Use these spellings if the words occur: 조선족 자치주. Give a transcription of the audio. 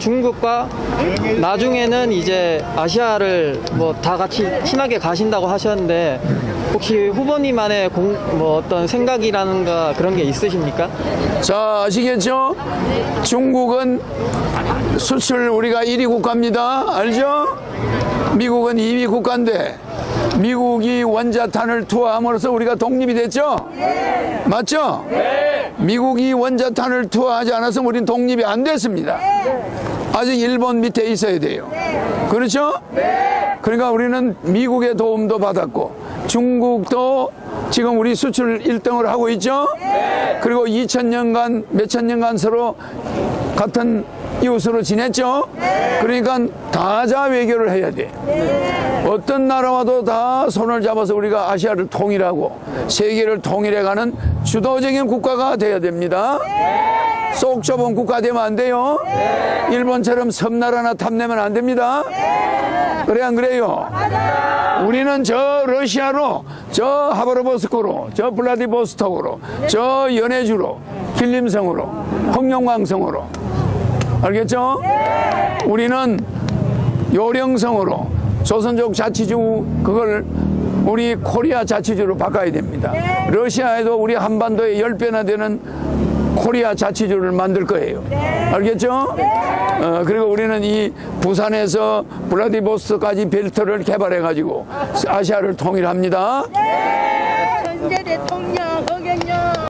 중국과 나중에는 이제 아시아를 뭐 다 같이 친하게 가신다고 하셨는데 혹시 후보님만의 어떤 생각이라든가 그런 게 있으십니까? 자, 아시겠죠? 중국은 수출 우리가 1위 국가입니다. 알죠? 미국은 2위 국가인데 미국이 원자탄을 투하함으로써 우리가 독립이 됐죠? 네. 맞죠? 네. 미국이 원자탄을 투하하지 않아서 우린 독립이 안 됐습니다. 네. 아직 일본 밑에 있어야 돼요. 네. 그렇죠? 네. 그러니까 우리는 미국의 도움도 받았고 중국도 지금 우리 수출 1등을 하고 있죠? 네. 그리고 2000년간 몇천 년간 서로 같은 이웃으로 지냈죠? 네. 그러니까 다자 외교를 해야 돼. 네. 어떤 나라와도 다 손을 잡아서 우리가 아시아를 통일하고 세계를 통일해가는 주도적인 국가가 돼야 됩니다. 네. 쏙 좁은 국가 되면 안 돼요. 네. 일본처럼 섬나라나 탐내면 안 됩니다. 네. 그래 안 그래요? 맞아요. 우리는 저 러시아로, 저 하바로브스크로, 저 블라디보스토크로, 네. 저 연해주로, 길림성으로, 흑룡강성으로, 알겠죠? 네. 우리는 요령성으로 조선족 자치주 그걸 우리 코리아 자치주로 바꿔야 됩니다. 네. 러시아에도 우리 한반도의 10배나 되는 코리아 자치주를 만들 거예요. 네. 알겠죠? 네. 그리고 우리는 이 부산에서 블라디보스토크까지 벨트를 개발해 가지고 아시아를 통일합니다. 네. 현재 대통령